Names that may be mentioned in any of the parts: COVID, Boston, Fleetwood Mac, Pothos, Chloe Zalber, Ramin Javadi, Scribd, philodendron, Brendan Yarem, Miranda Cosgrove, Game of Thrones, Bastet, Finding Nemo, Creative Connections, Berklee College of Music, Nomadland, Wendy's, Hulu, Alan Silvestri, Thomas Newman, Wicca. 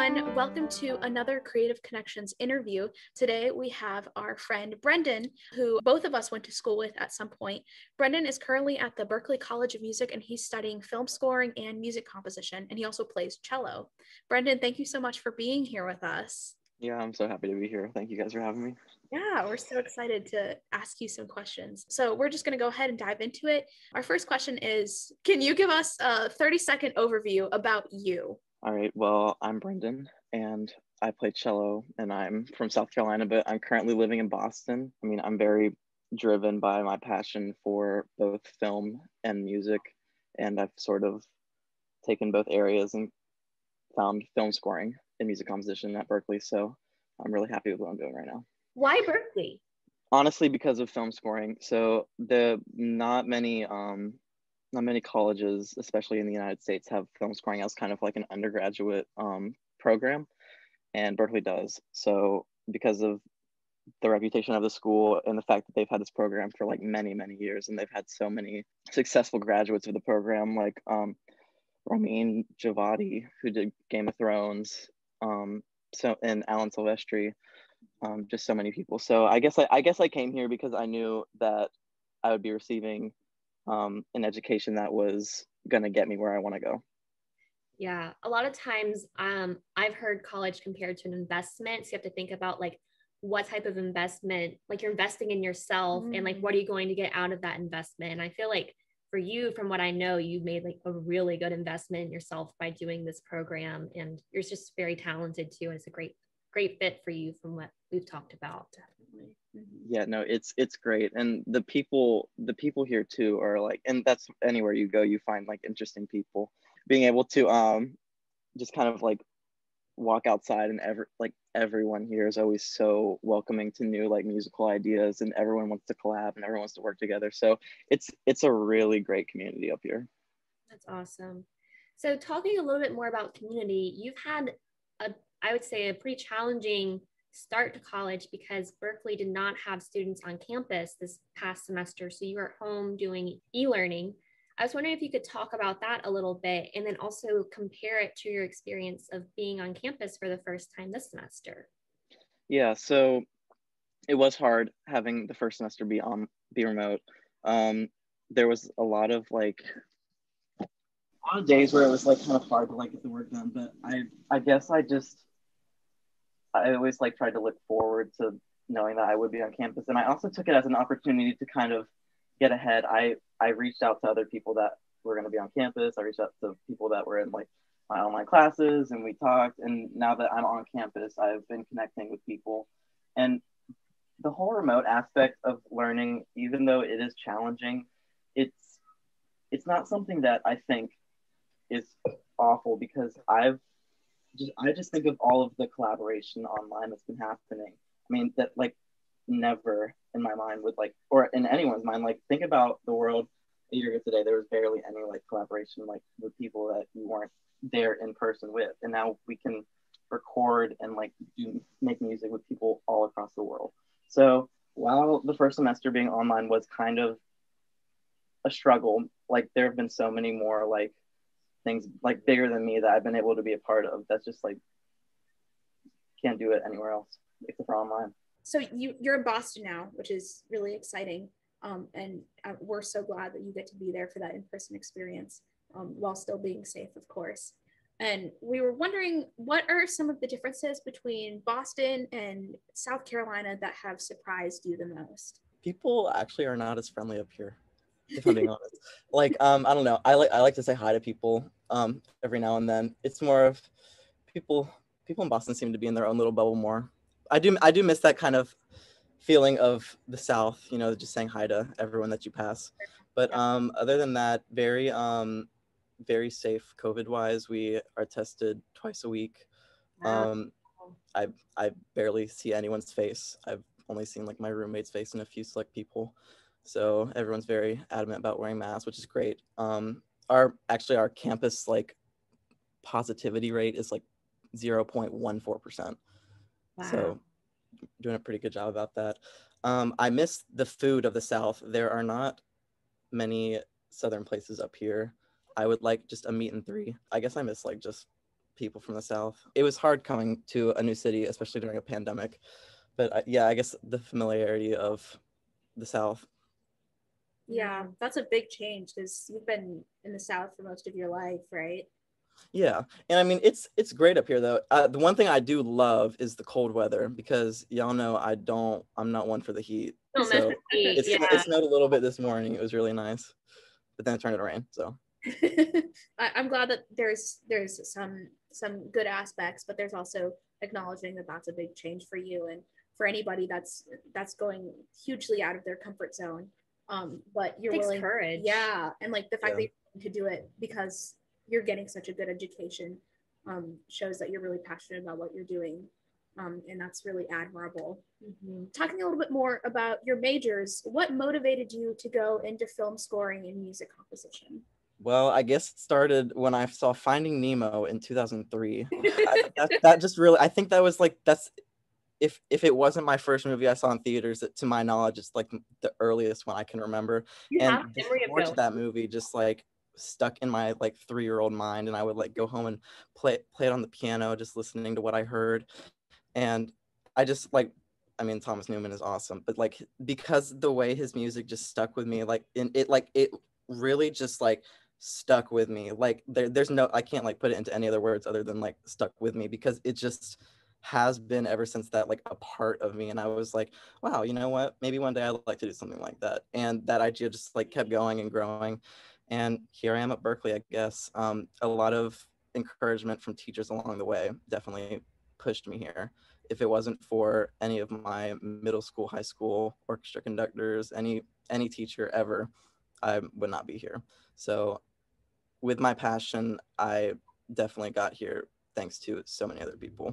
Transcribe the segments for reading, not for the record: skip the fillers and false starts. everyone. Welcome to another Creative Connections interview. Today we have our friend Brendan, who both of us went to school with at some point. Brendan is currently at the Berklee College of Music, and he's studying film scoring and music composition, and he also plays cello. Brendan, thank you so much for being here with us. Yeah, I'm so happy to be here. Thank you guys for having me. Yeah, we're so excited to ask you some questions. So we're just going to go ahead and dive into it. Our first question is, can you give us a 30-second overview about you? All right, well, I'm Brendan and I play cello, and I'm from South Carolina, but I'm currently living in Boston. I mean, I'm very driven by my passion for both film and music, and I've sort of taken both areas and found film scoring and music composition at Berklee, so I'm really happy with what I'm doing right now. Why Berklee? Honestly, because of film scoring. So not many colleges, especially in the United States, have film scoring as kind of like an undergraduate program, and Berklee does. So because of the reputation of the school and the fact that they've had this program for like many, many years, and they've had so many successful graduates of the program, like Ramin Javadi, who did Game of Thrones, and Alan Silvestri, just so many people. So I guess I came here because I knew that I would be receiving an education that was going to get me where I want to go. Yeah, a lot of times I've heard college compared to an investment. So you have to think about like what type of investment, like you're investing in yourself, and like what are you going to get out of that investment? And I feel like for you, from what I know, you made like a really good investment in yourself by doing this program, and you're just very talented too. And it's a great fit for you from what we've talked about. Definitely. Yeah, no, it's great. And the people here too are like, and that's anywhere you go, you find like interesting people. Being able to just kind of like walk outside, and everyone here is always so welcoming to new like musical ideas, and everyone wants to collab and everyone wants to work together. So it's a really great community up here. That's awesome. So talking a little bit more about community, you've had I would say a pretty challenging start to college because Berklee did not have students on campus this past semester. So you were at home doing e-learning. I was wondering if you could talk about that a little bit, and then also compare it to your experience of being on campus for the first time this semester. Yeah, so it was hard having the first semester be remote. There was a lot of days where it was like kind of hard to like get the work done, but I always like tried to look forward to knowing that I would be on campus. And I also took it as an opportunity to kind of get ahead. I reached out to other people that were going to be on campus. I reached out to people that were in like my online classes, and we talked. And now that I'm on campus, I've been connecting with people. And the whole remote aspect of learning, even though it is challenging, it's not something that I think is awful, because I just think of all of the collaboration online that's been happening. I mean, that like never in my mind would like, or in anyone's mind, like think about the world a year ago today, there was barely any like collaboration like with people that you weren't there in person with. And now we can record and like make music with people all across the world. So while the first semester being online was kind of a struggle, like there have been so many more like things like bigger than me that I've been able to be a part of. That's just like, can't do it anywhere else except for online. So you're in Boston now, which is really exciting. And we're so glad that you get to be there for that in-person experience while still being safe, of course. And we were wondering, what are some of the differences between Boston and South Carolina that have surprised you the most? People actually are not as friendly up here, if I'm being honest. Like, I don't know. I like to say hi to people every now and then. It's more of people in Boston seem to be in their own little bubble more. I do miss that kind of feeling of the South, you know, just saying hi to everyone that you pass. But other than that, very, very safe COVID-wise. We are tested twice a week. I barely see anyone's face. I've only seen like my roommate's face and a few select people. So everyone's very adamant about wearing masks, which is great. Our campus like positivity rate is like 0.14%. Wow. So doing a pretty good job about that. I miss the food of the South. There are not many Southern places up here. I would like just a meat and three. I guess I miss like just people from the South. It was hard coming to a new city, especially during a pandemic. But yeah, I guess the familiarity of the South. Yeah, that's a big change because you've been in the South for most of your life, right? Yeah, and I mean, it's great up here though. The one thing I do love is the cold weather because y'all know I'm not one for the heat. Don't so mess with heat. It snowed a little bit this morning. It was really nice, but then it turned into rain. So I'm glad that there's some good aspects, but there's also acknowledging that that's a big change for you and for anybody that's going hugely out of their comfort zone. But you're willing, courage. Yeah, and like the fact that you're willing to do it because you're getting such a good education shows that you're really passionate about what you're doing, and that's really admirable. Mm-hmm. Talking a little bit more about your majors, what motivated you to go into film scoring and music composition? Well, I guess it started when I saw Finding Nemo in 2003. I think that was like, that's, if it wasn't my first movie I saw in theaters, to my knowledge, it's like the earliest one I can remember. Yeah, and watching that movie just like stuck in my like 3-year-old mind, and I would like go home and play it on the piano, just listening to what I heard. And I just like, I mean, Thomas Newman is awesome, but like, because the way his music just stuck with me, like, and it really just like stuck with me. Like there's no, I can't like put it into any other words other than like stuck with me, because it just has been ever since that like a part of me. And I was like, wow, you know what, maybe one day I'd like to do something like that. And that idea just like kept going and growing, and here I am at Berklee, I guess. A lot of encouragement from teachers along the way definitely pushed me here. If it wasn't for any of my middle school, high school orchestra conductors, any teacher ever, I would not be here. So with my passion, I definitely got here thanks to so many other people.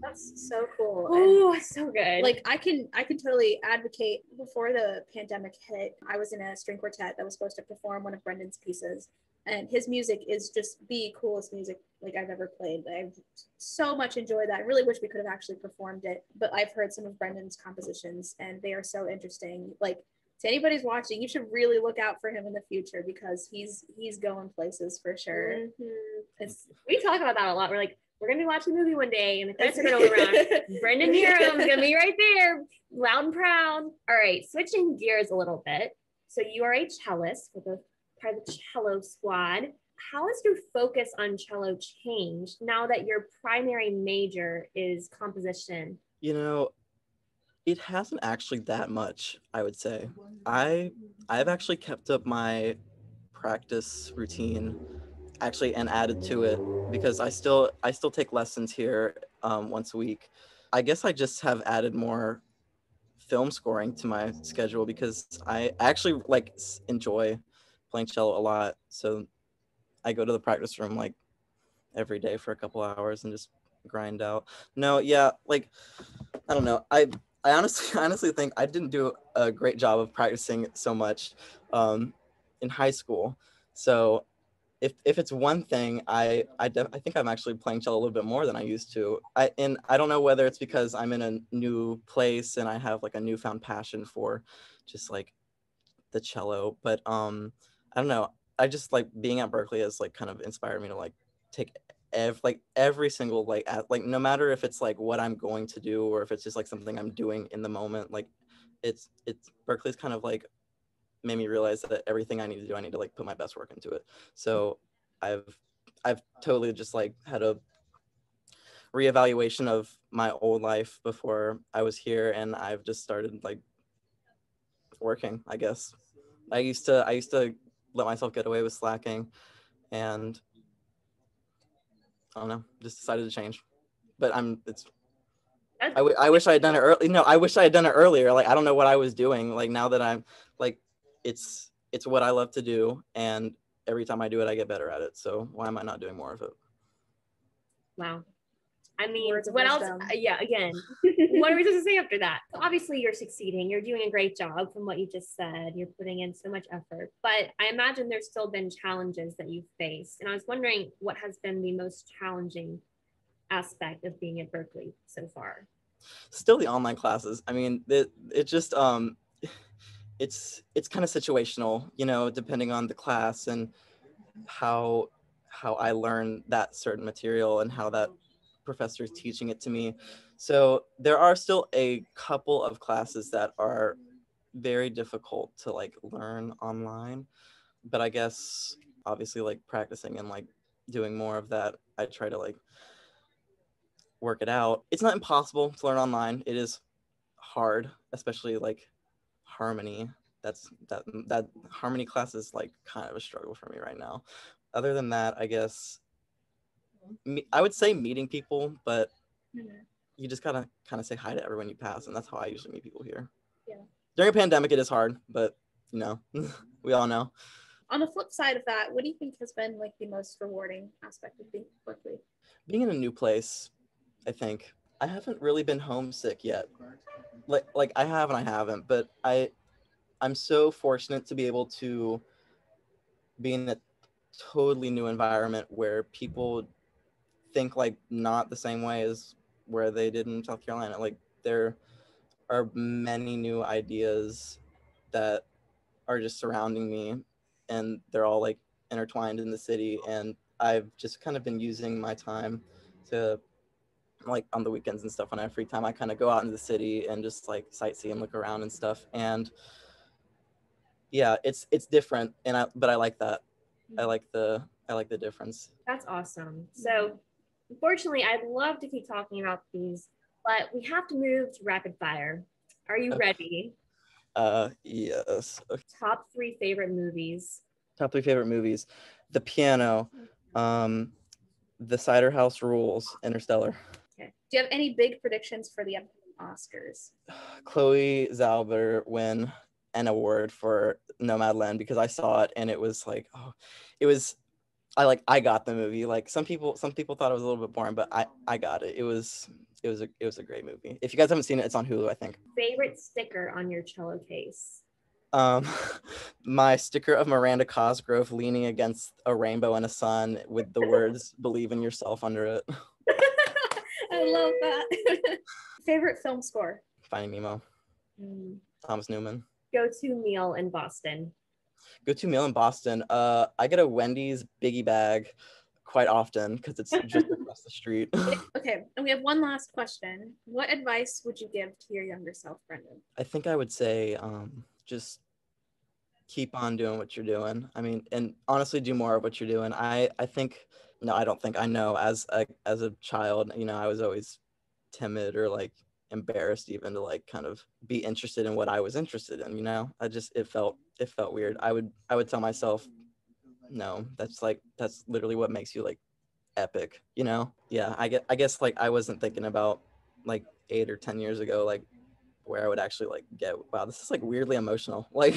That's so cool. Oh, it's so good. Like I can totally advocate. Before the pandemic hit, I was in a string quartet that was supposed to perform one of Brendan's pieces, and his music is just the coolest music like I've ever played. I've so much enjoyed that. I really wish we could have actually performed it, but I've heard some of Brendan's compositions and they are so interesting. Like to anybody who's watching, you should really look out for him in the future because he's going places for sure. Mm-hmm. We talk about that a lot. We're like, we're going to be watching a movie one day and the credits are going to roll around. Brendan Yarem is going to be right there, loud and proud. All right, switching gears a little bit. So you are a cellist with a part of the cello squad. How has your focus on cello changed now that your primary major is composition? You know, it hasn't actually that much, I would say. I've actually kept up my practice routine actually and added to it, because I still take lessons here once a week. I guess I just have added more film scoring to my schedule because I actually like enjoy playing cello a lot. So I go to the practice room like every day for a couple hours and just grind out. No, yeah, like, I don't know. I honestly think I didn't do a great job of practicing so much in high school. So if it's one thing, I think I'm actually playing cello a little bit more than I used to. And I don't know whether it's because I'm in a new place and I have like a newfound passion for just like the cello, but I don't know. I just like being at Berklee has like kind of inspired me to like take every single like no matter if it's like what I'm going to do or if it's just like something I'm doing in the moment, like it's Berklee's kind of like made me realize that everything I need to do, I need to like put my best work into it. So I've totally just like had a reevaluation of my old life before I was here, and I've just started like working, I guess. I used to let myself get away with slacking, and I don't know, just decided to change. But I wish I had done it early. No, I wish I had done it earlier. Like I don't know what I was doing. Like now that I'm like, it's what I love to do, and every time I do it I get better at it, so why am I not doing more of it? Wow, I mean, what else? Yeah, again, what are we supposed to say after that? Obviously you're succeeding, you're doing a great job from what you just said, you're putting in so much effort, but I imagine there's still been challenges that you've faced, and I was wondering what has been the most challenging aspect of being at Berklee so far? Still the online classes. I mean, it just it's kind of situational, you know, depending on the class and how I learn that certain material and how that professor is teaching it to me. So there are still a couple of classes that are very difficult to like learn online, but I guess obviously like practicing and like doing more of that, I try to like work it out. It's not impossible to learn online. It is hard, especially like harmony. That harmony class is like kind of a struggle for me right now. Other than that, I guess I would say meeting people, but you just gotta kind of say hi to everyone you pass, and that's how I usually meet people here. Yeah. During a pandemic, it is hard, but you know, we all know. On the flip side of that, what do you think has been like the most rewarding aspect of being Berklee? Being in a new place, I think. I haven't really been homesick yet. Like I have and I haven't, but I'm so fortunate to be able to be in a totally new environment where people think like not the same way as where they did in South Carolina. Like there are many new ideas that are just surrounding me, and they're all like intertwined in the city. And I've just kind of been using my time to, like on the weekends and stuff when I have free time, I kind of go out into the city and just like sightsee and look around and stuff. And yeah, it's different, and but I like that. I like the difference. That's awesome. So, unfortunately, I'd love to keep talking about these, but we have to move to rapid fire. Are you ready? Yes. Okay. Top three favorite movies. Top three favorite movies: The Piano, The Cider House Rules, Interstellar. Okay. Do you have any big predictions for the upcoming Oscars? Chloe Zalber win an award for Nomadland, because I saw it and it was like, oh, it was, I got the movie. Like some people thought it was a little bit boring, but I got it. It was a great movie. If you guys haven't seen it, it's on Hulu, I think. Favorite sticker on your cello case? My sticker of Miranda Cosgrove leaning against a rainbow and a sun with the words "Believe in yourself" under it. I love that. Favorite film score? Finding Nemo. Thomas Newman. Go-to meal in Boston? Go-to meal in Boston? I get a Wendy's biggie bag quite often because it's just across the street. Okay, and we have one last question. What advice would you give to your younger self, Brendan? I think I would say just keep on doing what you're doing. I mean, and honestly, do more of what you're doing. I know as a child, you know, I was always timid or like embarrassed even to like kind of be interested in what I was interested in, you know. It felt weird. I would tell myself, no, that's literally what makes you like epic, you know. Yeah, I guess like I wasn't thinking about like 8 or 10 years ago like where I would actually like get, wow, this is like weirdly emotional, like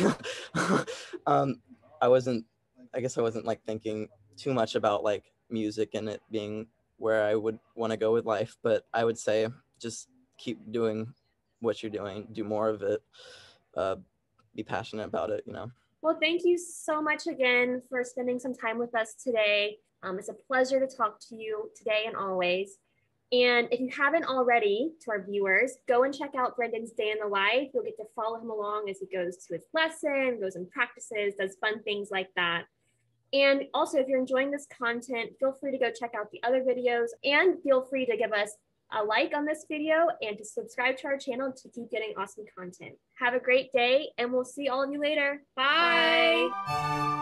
I guess I wasn't like thinking too much about like music and it being where I would want to go with life. But I would say just keep doing what you're doing, do more of it, be passionate about it, you know. Well, thank you so much again for spending some time with us today. It's a pleasure to talk to you today and always. And if you haven't already, to our viewers, go and check out Brendan's Day in the Life. You'll get to follow him along as he goes to his lesson, goes and practices, does fun things like that. And also, if you're enjoying this content, feel free to go check out the other videos, and feel free to give us a like on this video and to subscribe to our channel to keep getting awesome content. Have a great day, and we'll see all of you later. Bye. Bye.